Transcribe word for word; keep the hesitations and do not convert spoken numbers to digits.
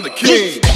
I'm the king.